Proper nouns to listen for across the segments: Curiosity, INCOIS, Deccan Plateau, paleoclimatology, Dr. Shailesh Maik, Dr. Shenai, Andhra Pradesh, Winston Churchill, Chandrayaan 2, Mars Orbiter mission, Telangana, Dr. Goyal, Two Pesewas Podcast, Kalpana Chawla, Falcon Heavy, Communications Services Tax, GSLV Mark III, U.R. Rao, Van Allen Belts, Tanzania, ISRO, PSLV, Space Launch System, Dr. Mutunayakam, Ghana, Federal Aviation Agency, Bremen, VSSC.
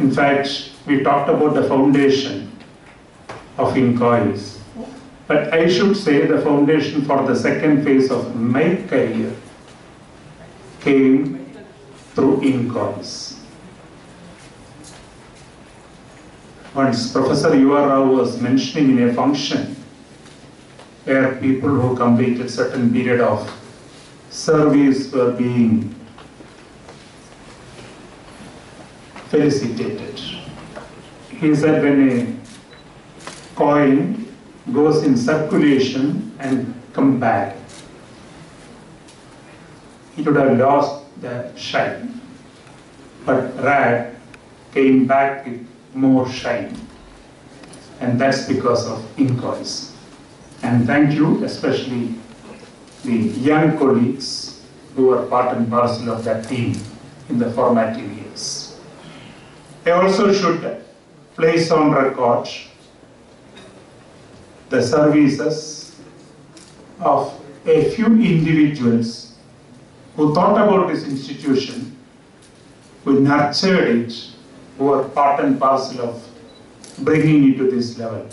In fact, we talked about the foundation of INCOIS, but I should say the foundation for the second phase of my career came through INCOIS. Once Professor U.R. Rao was mentioning in a function where people who completed certain period of service were being felicitated. He said when a coin goes in circulation and come back, it would have lost the shine. But Rad came back with more shine. And that's because of INCOIS. And thank you, especially the young colleagues who were part and parcel of that team in the formative years. I also should place on record the services of a few individuals who thought about this institution, who nurtured it, who were part and parcel of bringing it to this level.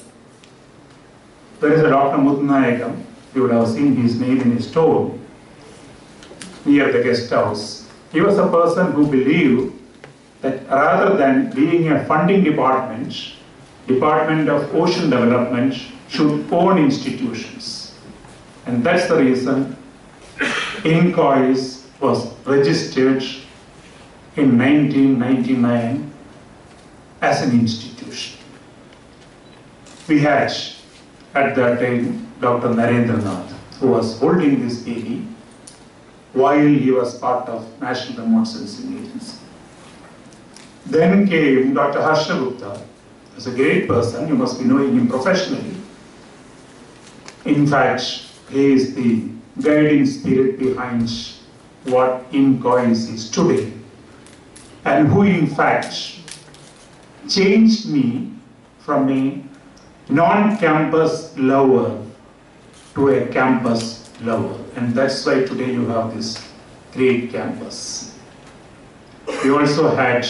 There is a Dr. Mutunayakam. You would have seen his name in a store near the guest house. He was a person who believed that rather than being a funding department, Department of Ocean Development should own institutions. And that's the reason INCOIS was registered in 1999 as an institution. We had at that time Dr. Narendra Nath, who was holding this baby while he was part of National Remote Sensing Agency. Then came Dr. Harsha Gupta. He was a great person. You must be knowing him professionally. In fact, he is the guiding spirit behind what INCOIS is today, and who in fact changed me from a non-campus lover to a campus lover. And that's why today you have this great campus. We also had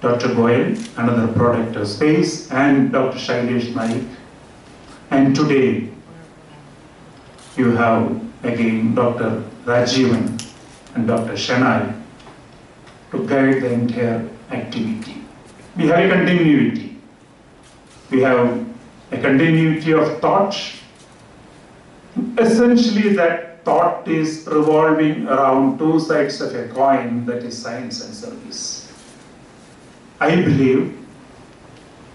Dr. Goyal, another product of space, and Dr. Shailesh Maik. And today you have again Dr. Rajivan and Dr. Shenai to guide the entire activity. We have a continuity. We have a continuity of thought. Essentially, that thought is revolving around two sides of a coin, that is science and service. I believe,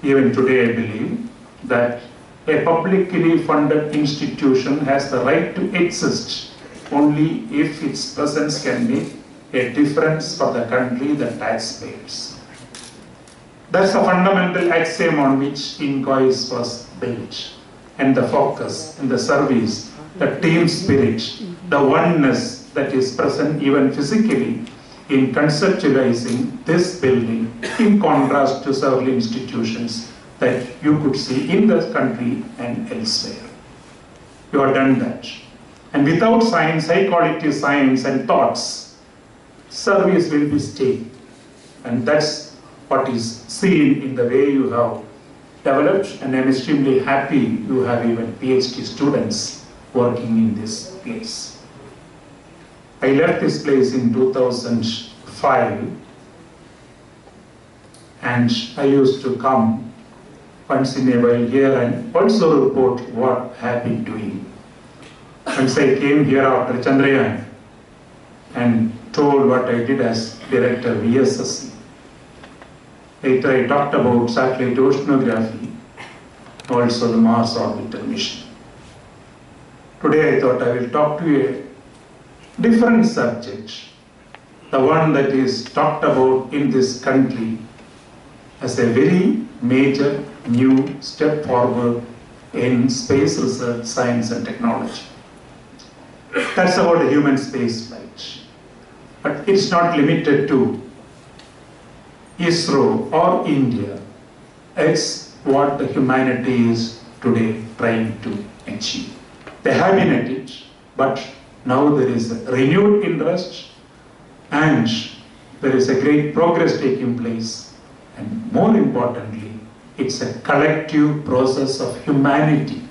even today I believe, that a publicly funded institution has the right to exist only if its presence can make a difference for the country, the taxpayers. That's the fundamental axiom on which INCOIS was built. And the focus, and the service, the team spirit, the oneness that is present even physically in conceptualizing this building, in contrast to several institutions that you could see in the country and elsewhere. You have done that. And without science, high quality science and thoughts, service will be stale. And that's what is seen in the way you have developed, and I'm extremely happy you have even PhD students working in this place. I left this place in 2005, and I used to come once in a while here and also report what I have been doing. Once I came here after Chandrayaan and told what I did as director of VSSC. Later I talked about satellite oceanography, also the Mars Orbiter mission. Today I thought I will talk to you a different subject, the one that is talked about in this country as a very major new step forward in space research, science and technology. That's about the human space flight. But it's not limited to ISRO or India. It's what the humanity is today trying to achieve. They have been at it, but now there is a renewed interest and there is a great progress taking place And more importantly, it's a collective process of humanity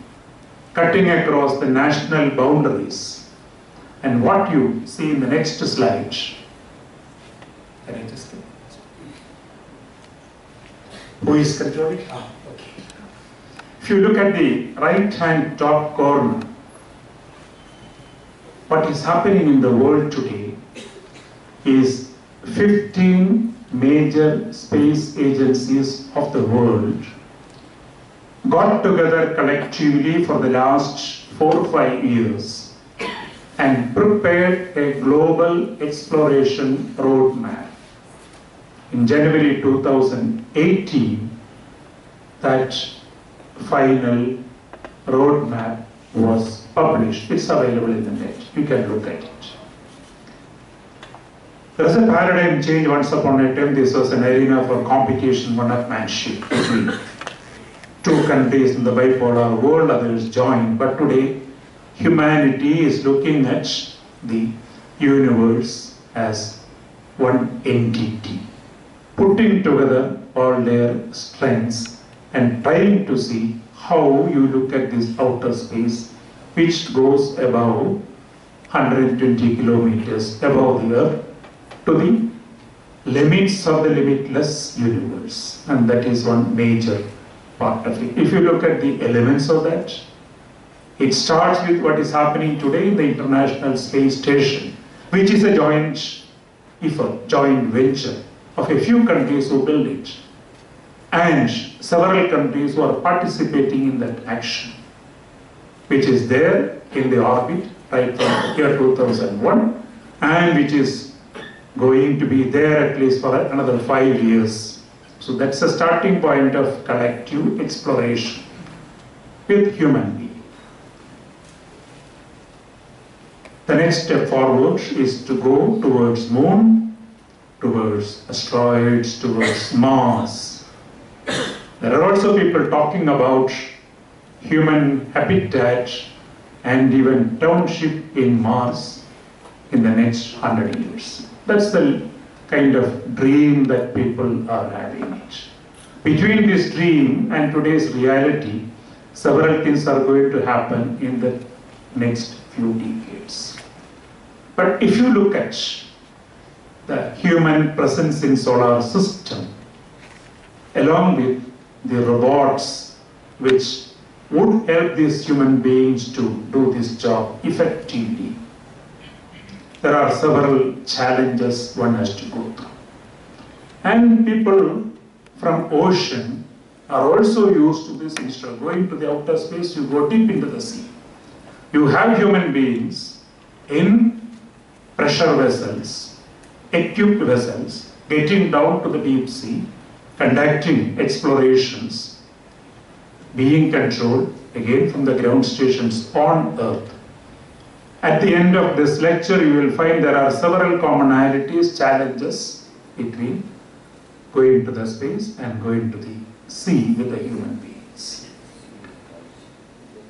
cutting across the national boundaries. And what you see in the next slide, if you look at the right hand top corner, what is happening in the world today is 15 major space agencies of the world got together collectively for the last 4 or 5 years and prepared a global exploration roadmap. In January 2018, that final roadmap was published. It's available in the net. You can look at it. There was a paradigm change once upon a time. This was an arena for competition, one-upmanship between two countries in the bipolar world, others joined. But today, humanity is looking at the universe as one entity, putting together all their strengths and trying to see how you look at this outer space, which goes above 120 kilometers above the Earth to the limits of the limitless universe. And that is one major part of it. If you look at the elements of that, it starts with what is happening today in the International Space Station, which is a joint effort, joint venture of a few countries who build it and several countries who are participating in that action, which is there in the orbit right from year 2001 and which is going to be there at least for another 5 years. So that's the starting point of collective exploration with human beings. The next step forward is to go towards moon, towards asteroids, towards Mars. There are also people talking about human habitat and even township in Mars in the next 100 years. That's the kind of dream that people are having. Between this dream and today's reality, several things are going to happen in the next few decades. But if you look at the human presence in solar system, along with the robots which would help these human beings to do this job effectively, there are several challenges one has to go through. And people from ocean are also used to this. Instead of going to the outer space, you go deep into the sea. You have human beings in pressure vessels, equipped vessels, getting down to the deep sea, conducting explorations, being controlled again from the ground stations on Earth. At the end of this lecture, you will find there are several commonalities, challenges between going to the space and going to the sea with the human beings.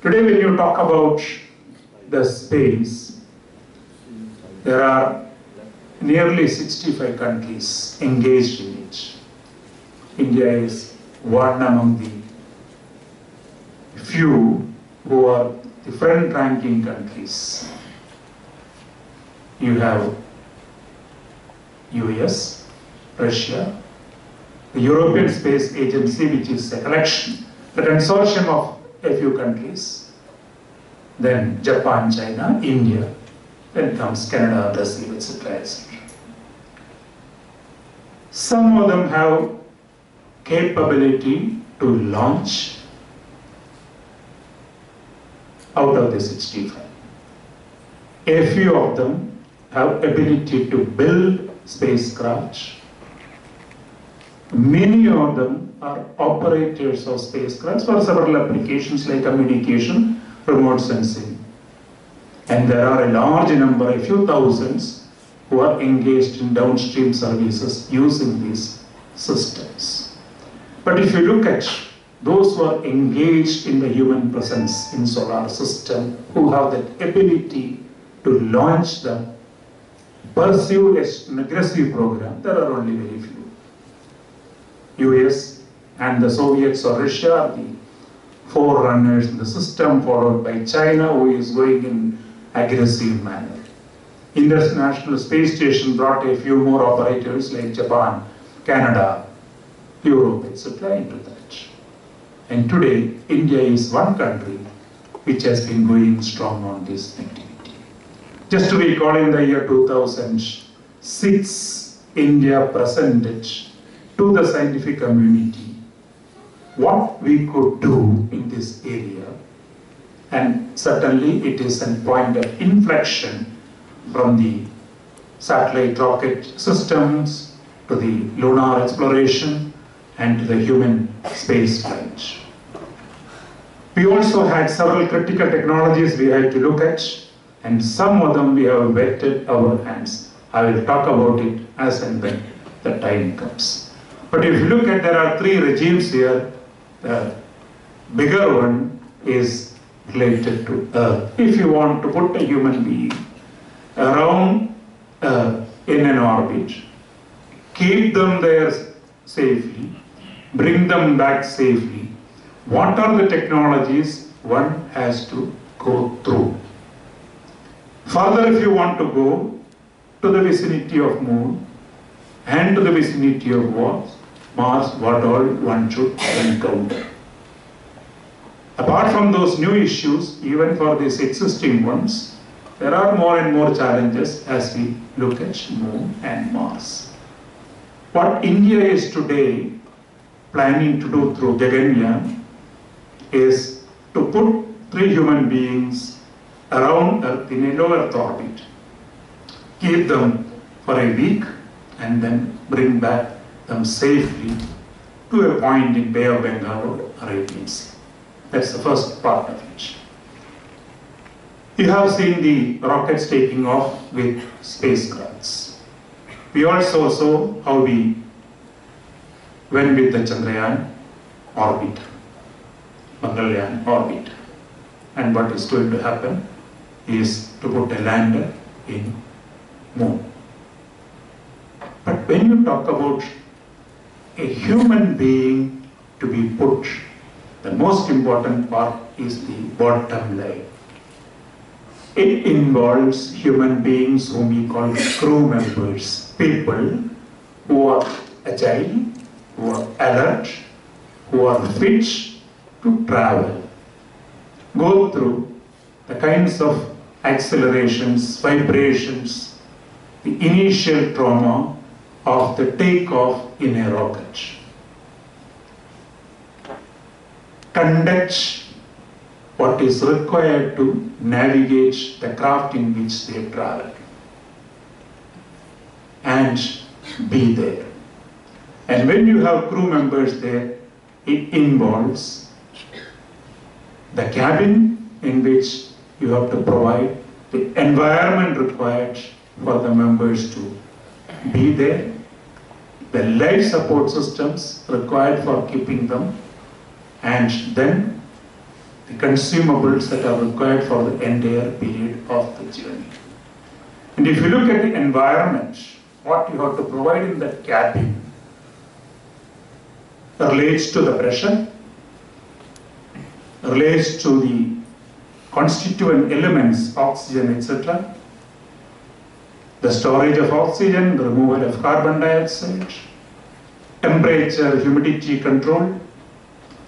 Today, when you talk about the space, there are nearly 65 countries engaged in it. India is one among the few who are the front-ranking countries. You have US, Russia, the European Space Agency, which is a collection, the consortium of a few countries, then Japan, China, India, then comes Canada, Brazil, etc., etc. Some of them have capability to launch out of the 65. A few of them have ability to build spacecraft. Many of them are operators of spacecraft for several applications like communication, remote sensing. And there are a large number, a few thousands, who are engaged in downstream services using these systems. But if you look at those who are engaged in the human presence in solar system, who have that ability to launch them, pursue an aggressive program, there are only very few. US, and the Soviets or Russia are the forerunners in the system, followed by China, who is going in aggressive manner. International Space Station brought a few more operators like Japan, Canada, Europe, etc. into that. And today, India is one country which has been going strong on this activity. Just to recall, in the year 2006, India presented to the scientific community what we could do in this area. And certainly it is a point of inflection from the satellite rocket systems to the lunar exploration and to the human space flight. We also had several critical technologies we had to look at, and some of them we have wetted our hands. I will talk about it as and when the time comes. But if you look at, there are three regimes here. The bigger one is related to Earth. If you want to put a human being around in an orbit, keep them there safely, bring them back safely, what are the technologies one has to go through? Further, if you want to go to the vicinity of Moon and to the vicinity of Mars, what all one should encounter. Apart from those new issues, even for these existing ones, there are more and more challenges as we look at Moon and Mars. What India is today planning to do through Gaganyaan is to put three human beings around Earth in a low Earth orbit, keep them for a week, and then bring back them safely to a point in Bay of Bengal or Arabian Sea. That's the first part of it. You have seen the rockets taking off with spacecrafts. We also saw how we went with the Chandrayaan orbiter, Mangalyaan orbiter. And what is going to happen is to put a lander in Moon. But when you talk about a human being to be put, the most important part is the bottom line. It involves human beings whom we call crew members, people who are agile, who are alert, who are fit to travel, go through the kinds of accelerations, vibrations, the initial trauma of the takeoff in a rocket. Conduct what is required to navigate the craft in which they travel and be there. And when you have crew members there, it involves the cabin in which you have to provide the environment required for the members to be there, the life support systems required for keeping them, and then the consumables that are required for the entire period of the journey. And if you look at the environment, what you have to provide in that cabin relates to the pressure, relates to the constituent elements, oxygen, etc., the storage of oxygen, the removal of carbon dioxide, temperature, humidity control,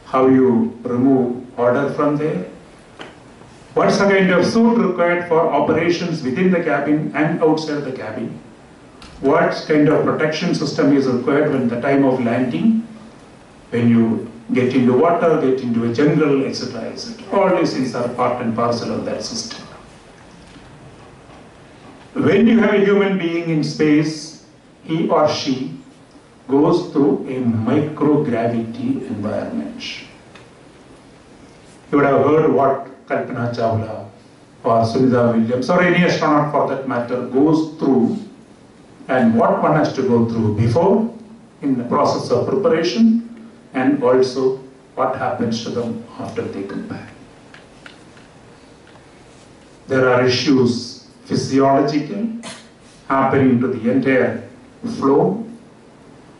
how you remove odor from there, what's the kind of suit required for operations within the cabin and outside the cabin, what kind of protection system is required when the time of landing, when you get into water, get into a jungle, etc., etc. All these things are part and parcel of that system. When you have a human being in space, he or she goes through a microgravity environment. You would have heard what Kalpana Chawla or Sunita Williams or any astronaut for that matter goes through, and what one has to go through before in the process of preparation, and also what happens to them after they come back. There are issues physiological happening to the entire flow,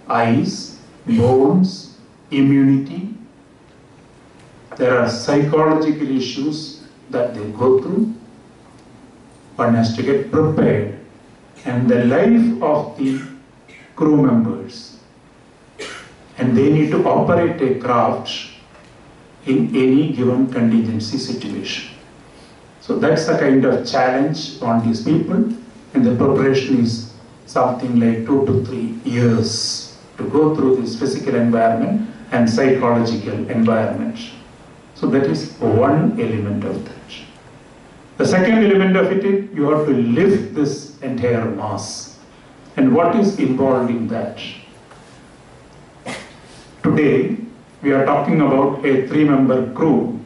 eyes, bones, immunity. There are psychological issues that they go through. One has to get prepared. And the life of the crew members. And they need to operate a craft in any given contingency situation. So that's the kind of challenge on these people. And the preparation is something like 2 to 3 years to go through this physical environment and psychological environment. So that is one element of that. The second element of it is you have to lift this entire mass. And what is involved in that? Today, we are talking about a 3-member crew,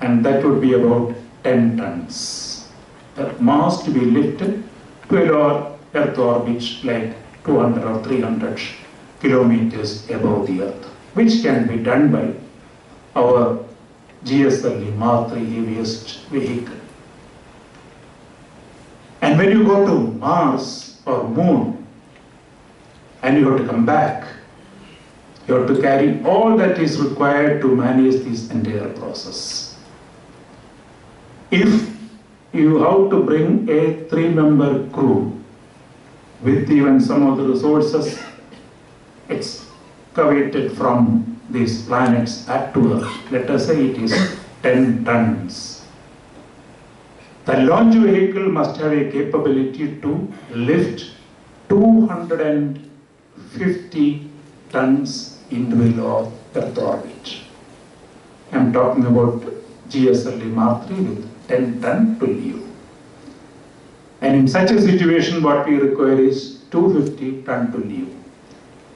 and that would be about 10 tons. That mass to be lifted to our Earth orbit like 200 or 300 kilometers above the Earth, which can be done by our GSLV Mark III heaviest vehicle. And when you go to Mars or Moon and you have to come back, you have to carry all that is required to manage this entire process. If you have to bring a 3-member crew with even some of the resources excavated from these planets back to Earth, let us say it is 10 tons. The launch vehicle must have a capability to lift 250 tons into Earth orbit. I am talking about GSLV Mark III with 10 ton to LEO. And in such a situation, what we require is 250 ton to LEO.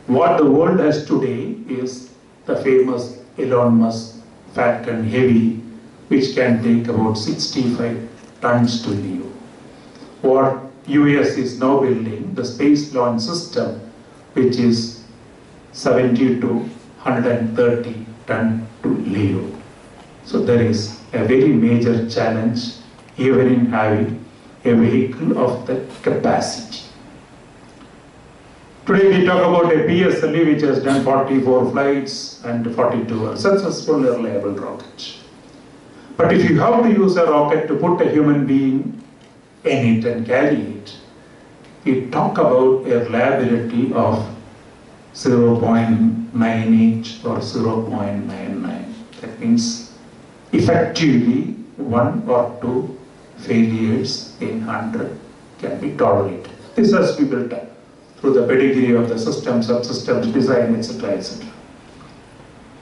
What the world has today is the famous Elon Musk Falcon Heavy, which can take about 65 tons to LEO. Or US is now building the Space Launch System, which is 70 to 130 ton to LEO. So there is a very major challenge even in having a vehicle of that capacity. Today we talk about a PSLV which has done 44 flights and 42 are successful reliable rockets. But if you have to use a rocket to put a human being in it and carry it, we talk about a reliability of 0.98 or 0.99. That means effectively 1 or 2 failures in 100 can be tolerated. This has to be built up through the pedigree of the system, subsystems, design, etc., etc.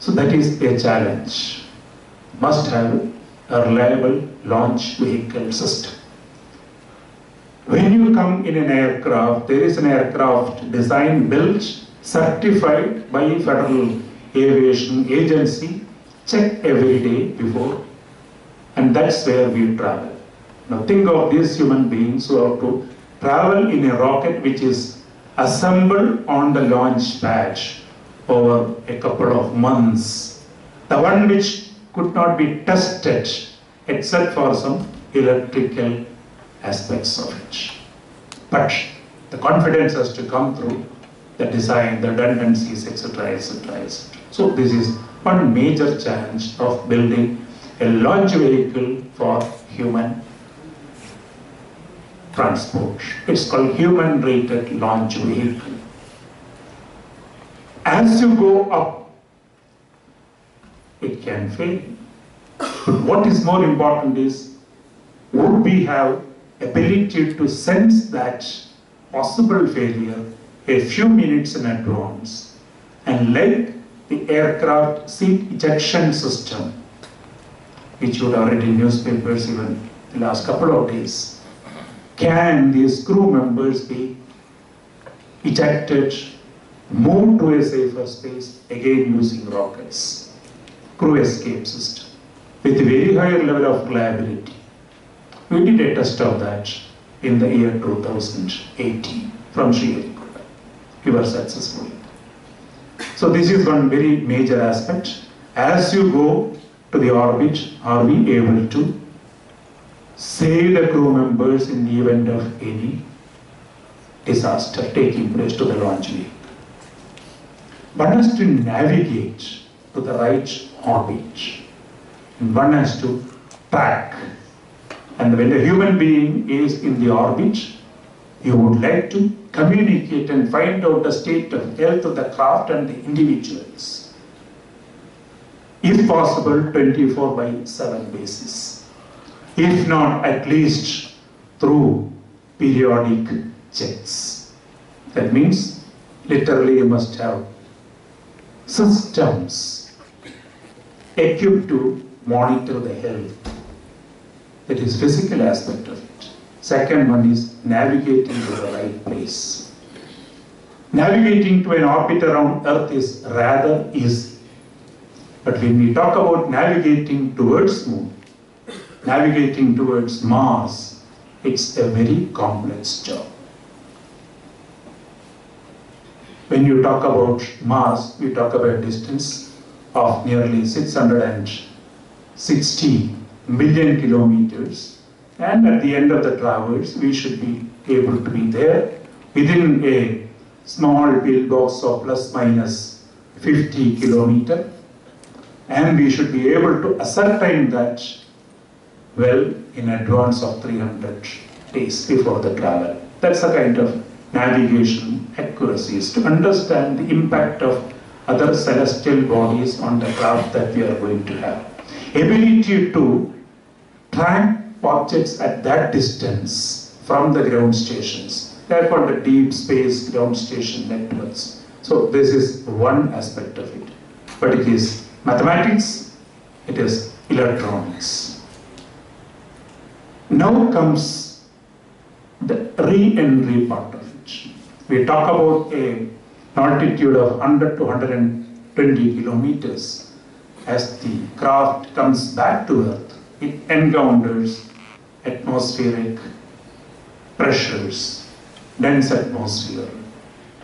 So that is a challenge. Must have a reliable launch vehicle system. When you come in an aircraft, there is an aircraft design built, certified by Federal Aviation Agency, check every day before, and that's where we travel. Now think of these human beings who have to travel in a rocket which is assembled on the launch pad over a couple of months. The one which could not be tested except for some electrical aspects of it. But the confidence has to come through the design, the redundancies, etc., etc., etc. So this is one major challenge of building a launch vehicle for human transport. It's called human-rated launch vehicle. As you go up, it can fail. But what is more important is, would we have ability to sense that possible failure a few minutes in advance, and like the aircraft seat ejection system, which you would have read in newspapers even the last couple of days, can these crew members be ejected, moved to a safer space, again using rockets? Crew escape system with very higher level of reliability. We did a test of that in the year 2018 from Sri Lanka. We were successful. So this is one very major aspect. As you go to the orbit, are we able to save the crew members in the event of any disaster taking place to the launch vehicle? One has to navigate to the right orbit, and one has to pack. And when a human being is in the orbit, you would like to communicate and find out the state of health of the craft and the individuals. If possible, 24/7 basis. If not, at least through periodic checks. That means literally you must have systems equipped to monitor the health. That is physical aspect of it. Second one is navigating to the right place. Navigating to an orbit around Earth is rather easy. But when we talk about navigating towards Moon, navigating towards Mars, it's a very complex job. When you talk about Mars, we talk about a distance of nearly 660 million kilometers, and at the end of the traverse, we should be able to be there within a small pillbox of plus minus 50 kilometer, and we should be able to ascertain that well in advance of 300 days before the travel. That's the kind of navigation accuracy is to understand the impact of other celestial bodies on the craft that we are going to have. Ability to track objects at that distance from the ground stations. They are called the deep space ground station networks. So this is one aspect of it. But it is mathematics, it is electronics. Now comes the re-entry part of it. We talk about an altitude of 100 to 120 kilometers. As the craft comes back to Earth, it encounters atmospheric pressures, dense atmosphere,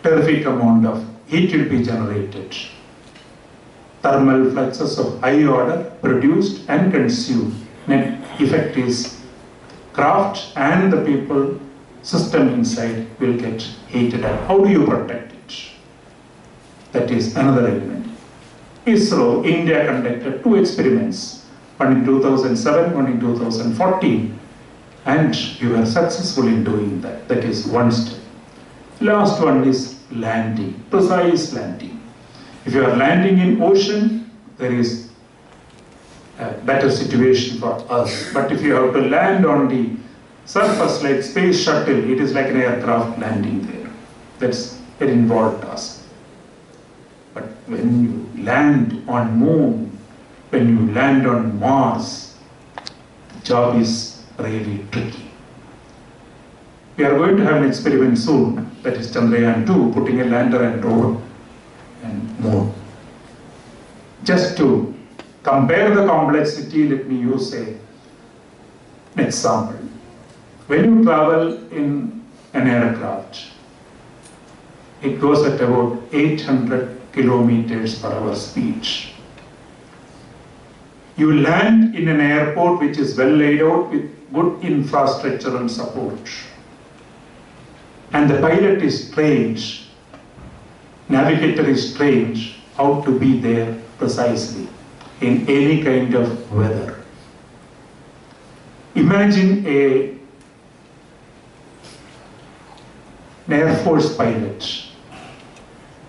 terrific amount of heat will be generated, thermal fluxes of high order produced and consumed. Net effect is craft and the people system inside will get heated up. How do you protect it? That is another element. ISRO, India, conducted two experiments, one in 2007, one in 2014, and you were successful in doing that. That is one step. Last one is landing, precise landing. If you are landing in ocean, there is a better situation for us. But if you have to land on the surface like space shuttle, it is like an aircraft landing there. That's an involved task. But when you land on Moon, when you land on Mars, the job is really tricky. We are going to have an experiment soon, that is Chandrayaan 2, putting a lander and rover and Moon. Just to compare the complexity, let me use an example. When you travel in an aircraft, it goes at about 800 kilometers per hour speed. You land in an airport which is well laid out with good infrastructure and support. And the pilot is trained, navigator is trained how to be there precisely in any kind of weather. Imagine an Air Force pilot.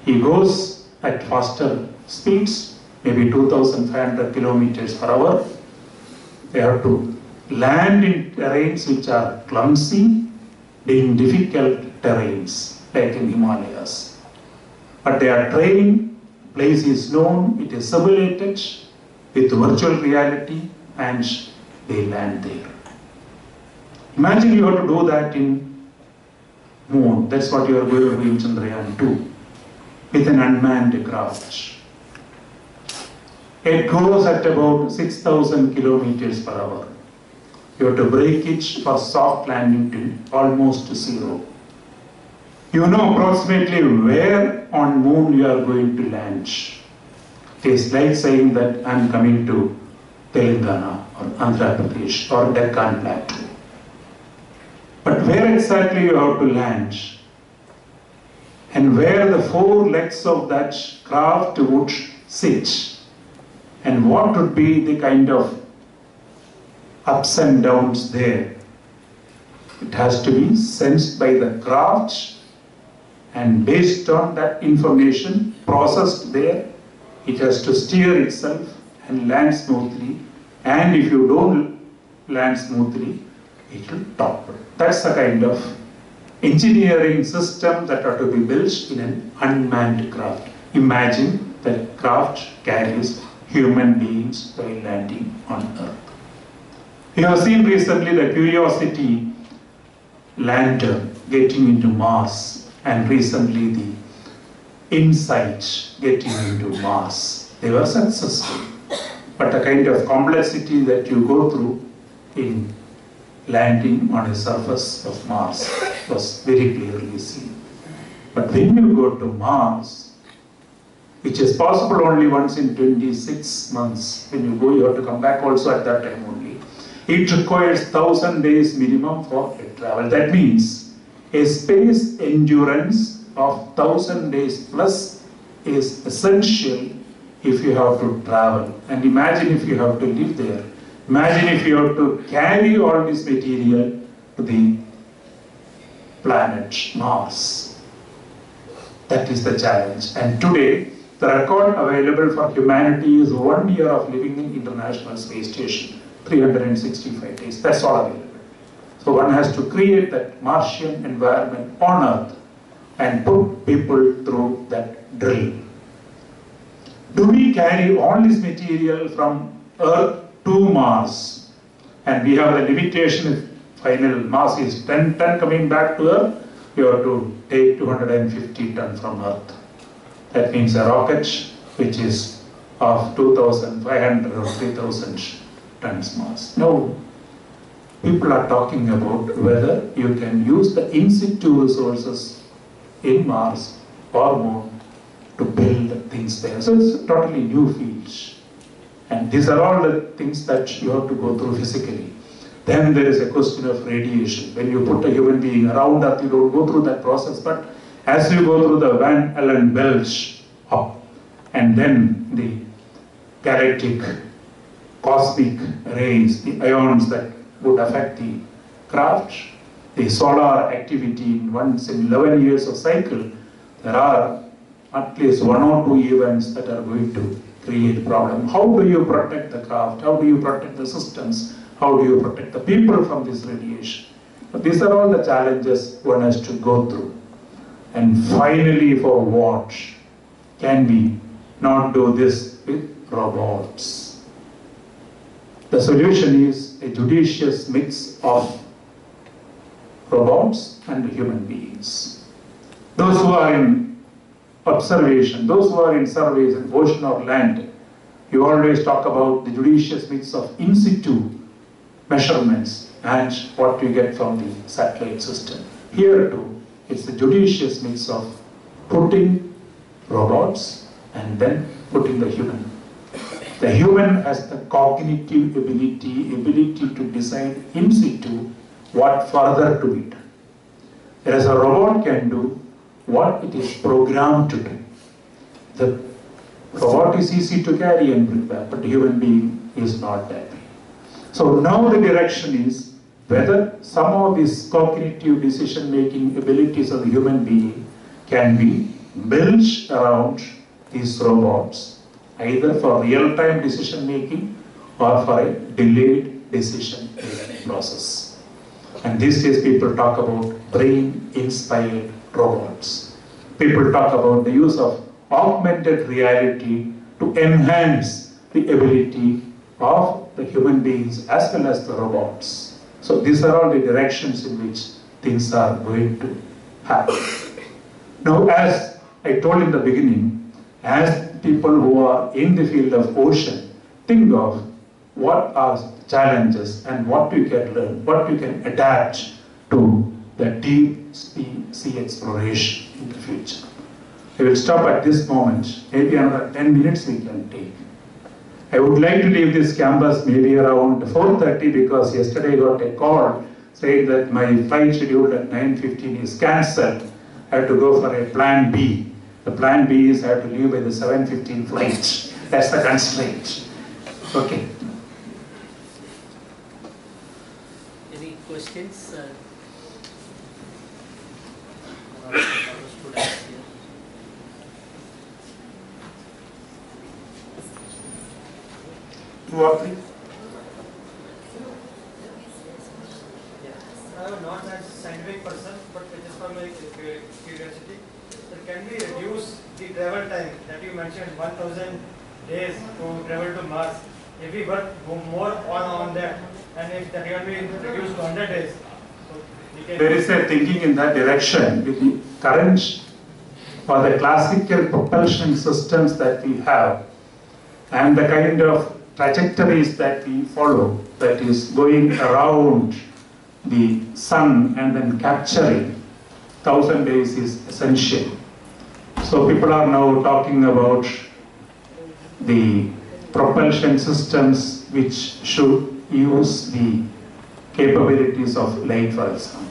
He goes at faster speeds, maybe 2,500 kilometers per hour. They have to land in terrains which are clumsy, in difficult terrains, like in Himalayas. But they are trained, place is known, it is simulated with virtual reality, and they land there. Imagine you have to do that in Moon. That's what you are going to do in Chandrayaan 2, with an unmanned craft. It goes at about 6,000 kilometers per hour. You have to break it for soft landing to almost zero. You know approximately where on Moon you are going to land. It is like saying that I am coming to Telangana or Andhra Pradesh or Deccan Plateau. But where exactly you have to land and where the four legs of that craft would sit, and what would be the kind of ups and downs there. It has to be sensed by the craft, and based on that information processed there, it has to steer itself and land smoothly. And if you don't land smoothly, it will topple. That's the kind of engineering system that ought to be built in an unmanned craft. Imagine that craft carries human beings while landing on Earth. You have seen recently the Curiosity lander getting into Mars, and recently the InSight getting into Mars. They were successful. But the kind of complexity that you go through in landing on the surface of Mars was very clearly seen. But when you go to Mars, which is possible only once in 26 months, when you go, you have to come back also at that time only. It requires 1,000 days minimum for travel. That means a space endurance of 1,000 days plus is essential if you have to travel. And imagine if you have to live there. Imagine if you have to carry all this material to the planet Mars. That is the challenge. And today, the record available for humanity is 1 year of living in International Space Station, 365 days. That's all available. So one has to create that Martian environment on Earth and put people through that drill. Do we carry all this material from Earth to Mars? And we have the limitation, if final mass is 10 ton coming back to Earth, we have to take 250 ton from Earth. That means a rocket which is of 2,500 or 3,000 tons mass. Now, people are talking about whether you can use the in-situ resources in Mars or Moon to build things there. So it's a totally new field. And these are all the things that you have to go through physically. Then there is a question of radiation. When you put a human being around Earth, you don't go through that process. But as you go through the Van Allen Belts up, and then the galactic cosmic rays, the ions that would affect the craft, the solar activity in once in 11 years of cycle, there are at least 1 or 2 events that are going to create problem. How do you protect the craft? How do you protect the systems? How do you protect the people from this radiation? But these are all the challenges one has to go through. And finally, for what? Can we not do this with robots? The solution is a judicious mix of robots and human beings. Those who are in observation, those who are in surveys in ocean or land, you always talk about the judicious mix of in situ measurements and what you get from the satellite system. Here too, it's the judicious mix of putting robots and then putting the human. The human has the cognitive ability to decide in situ what further to be done. Whereas a robot can do what it is programmed to do. The robot is easy to carry and prepare, but the human being is not that way. So now the direction is whether some of these cognitive decision-making abilities of the human being can be built around these robots, either for real-time decision-making or for a delayed decision-making process. And these days people talk about brain-inspired robots. People talk about the use of augmented reality to enhance the ability of the human beings as well as the robots. So these are all the directions in which things are going to happen. Now, as I told in the beginning, as people who are in the field of ocean, think of what are the challenges and what you can learn, what you can adapt to the deep sea exploration in the future. I will stop at this moment. Maybe another 10 minutes we can take. I would like to leave this campus maybe around 4:30, because yesterday I got a call saying that my flight scheduled at 9:15 is cancelled. I had to go for a plan B. The plan B is I have to leave by the 7:15 flight. That's the constraint. Okay. Any questions? Two or three? I'm not a scientific person, but just from my curiosity, so can we reduce the travel time that you mentioned, 1,000 days to travel to Mars? If we work more on that, and if that can be reduced to 100 days. So there is a thinking in that direction with the current or the classical propulsion systems that we have and the kind of trajectories that we follow, that is going around the sun and then capturing, 1,000 days is essential. So people are now talking about the propulsion systems which should use the capabilities of light, for example.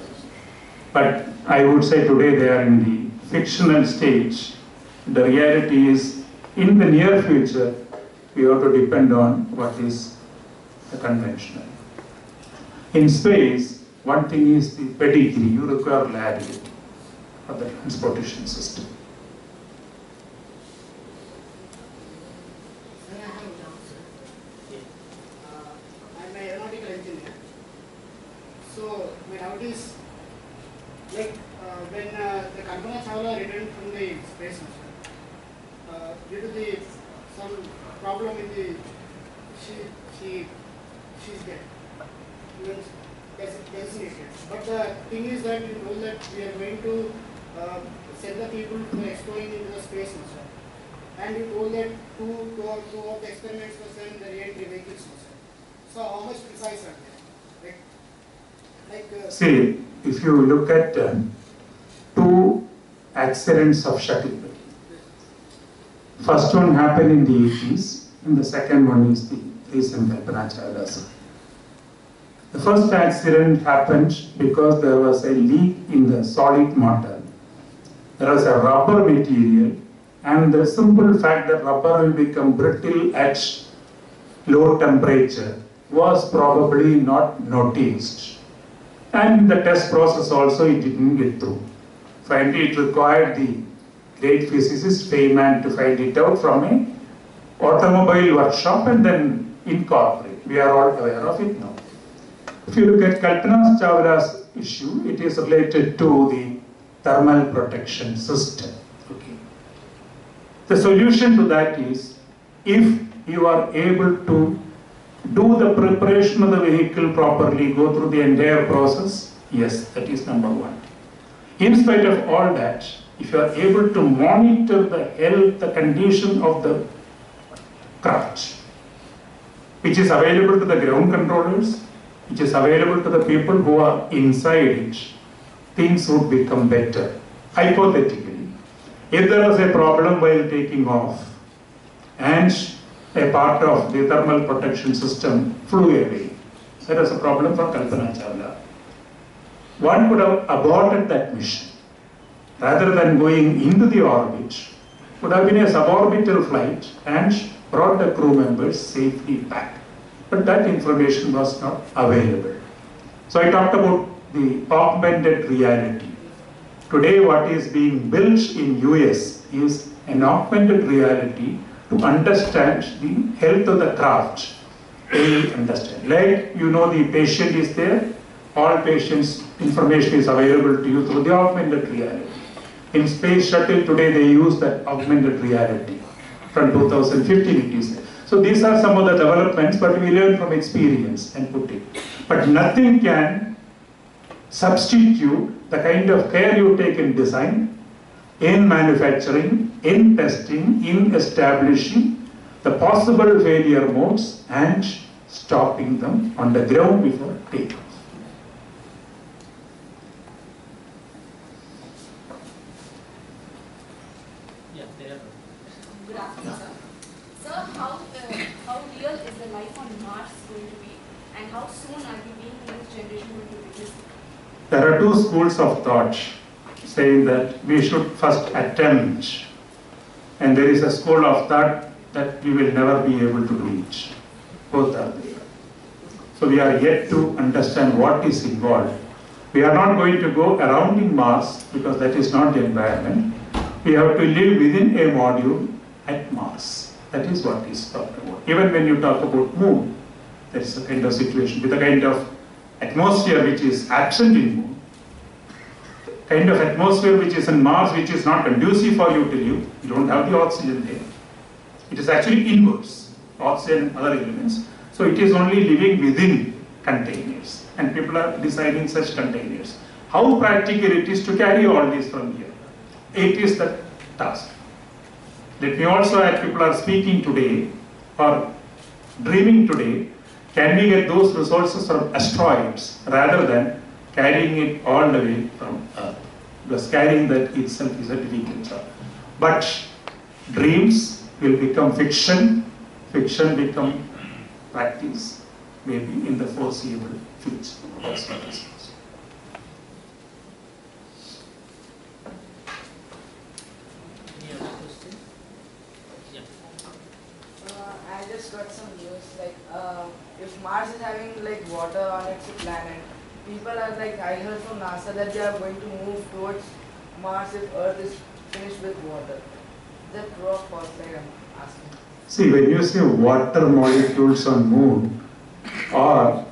But I would say today they are in the fictional stage. The reality is, in the near future, we have to depend on what is the conventional. In space, one thing is the pedigree. You require reliability for the transportation system. I'm an aeronautical engineer. So my doubt is, like when the Kalpana Chawla returned from the space mission, due to the some problem in the she's dead. But the thing is that we know that we are going to send the people to exploring into the space also. And we told that two of the experiments were sent the re-entry vehicles also. So how much precise are they? See, if you look at two accidents of shuttle. First one happened in the 80s, and the second one is the recent Kalpana Chawla. The first accident happened because there was a leak in the solid mortar. There was a rubber material, and the simple fact that rubber will become brittle at low temperature was probably not noticed. And in the test process also it didn't get through. Finally, it required the great physicist Feynman to find it out from an automobile workshop and then incorporate. We are all aware of it now. If you look at Kalpana Chawla's issue, it is related to the thermal protection system. Okay. The solution to that is, if you are able to do the preparation of the vehicle properly, go through the entire process, yes, that is number one. In spite of all that, if you are able to monitor the health, the condition of the craft, which is available to the ground controllers, which is available to the people who are inside it, things would become better. Hypothetically, if there was a problem while taking off and a part of the thermal protection system flew away, that was a problem for Kalpana Chawla. One could have aborted that mission. Rather than going into the orbit, would have been a suborbital flight and brought the crew members safely back. But that information was not available. So I talked about the augmented reality. Today what is being built in US is an augmented reality to understand the health of the craft. They understand. Like, you know, the patient is there, all patients' information is available to you through the augmented reality. In space shuttle today they use that augmented reality from 2015 it is. So these are some of the developments, but we learn from experience and put it. But nothing can substitute the kind of care you take in design, in manufacturing, in testing, in establishing the possible failure modes and stopping them on the ground before takeoff. There are two schools of thought. saying that we should first attempt, and there is a school of thought that we will never be able to reach. Both are there. So we are yet to understand what is involved. We are not going to go around in Mars because that is not the environment. We have to live within a module at Mars. That is what is talked about. Even when you talk about Moon, that is the kind of situation with the kind of atmosphere which is absent in Moon, kind of atmosphere which is in Mars, which is not conducive for you till you don't have the oxygen there. It is actually inverse, oxygen and other elements. So it is only living within containers, and people are designing such containers. How practical it is to carry all this from here? It is the task. Let me also add, people are speaking today or dreaming today, can we get those resources from asteroids rather than carrying it all the way from Earth? Because carrying that itself is a difficult job. But dreams will become fiction, fiction become practice, maybe in the foreseeable future. That's what I suppose. Any other questions? Yeah. I just got some news, like if Mars is having like water on its planet, people are like, I heard from NASA that they are going to move towards Mars if Earth is finished with water. That rock was like I'm asking. See, when you say water molecules on Moon are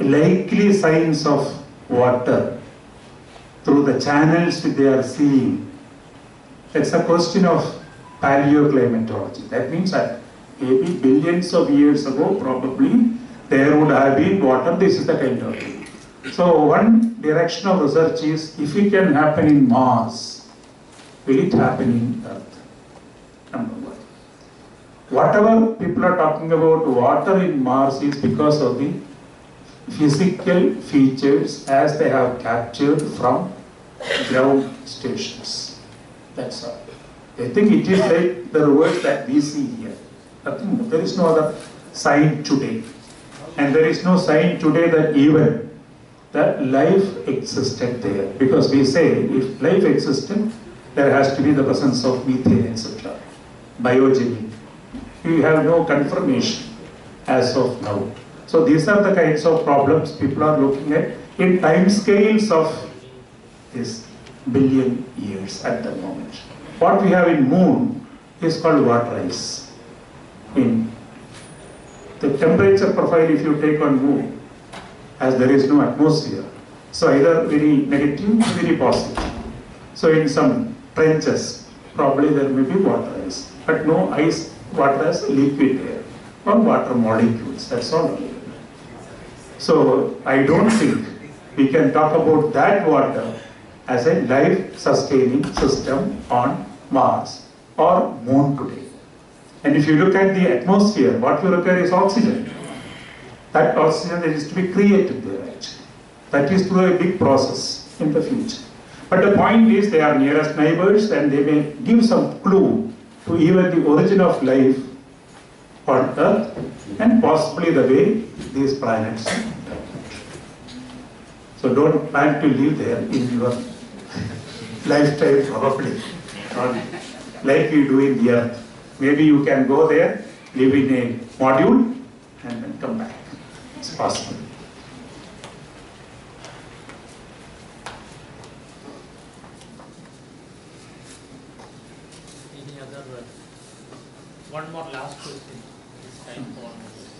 likely signs of water through the channels they are seeing, it's a question of paleoclimatology. That means that maybe billions of years ago, probably, there would have been water. This is the kind of thing. So one direction of research is, if it can happen in Mars, will it happen in Earth? Number one. Whatever people are talking about water in Mars is because of the physical features as they have captured from ground stations. That's all. They think it is like the reverse that we see here. Nothing more. There is no other sign today. And there is no sign today that even that life existed there. Because we say if life existed, there has to be the presence of methane, etc. Biogenic. We have no confirmation as of now. So these are the kinds of problems people are looking at in time scales of this billion years at the moment. What we have in Moon is called water ice. In the temperature profile, if you take on Moon, as there is no atmosphere, so either very negative or very positive. So in some trenches, probably there may be water ice, but no ice. Water as liquid air or water molecules, that's all. So I don't think we can talk about that water as a life-sustaining system on Mars or Moon today. And if you look at the atmosphere, what you look at is oxygen. That oxygen that is to be created there actually. That is through a big process in the future. But the point is they are nearest neighbors and they may give some clue to even the origin of life on Earth and possibly the way these planets develop. So don't plan to live there in your lifetime probably, not like you do in the Earth. Maybe you can go there, live in a module and then come back. It's possible. One more last question, this time for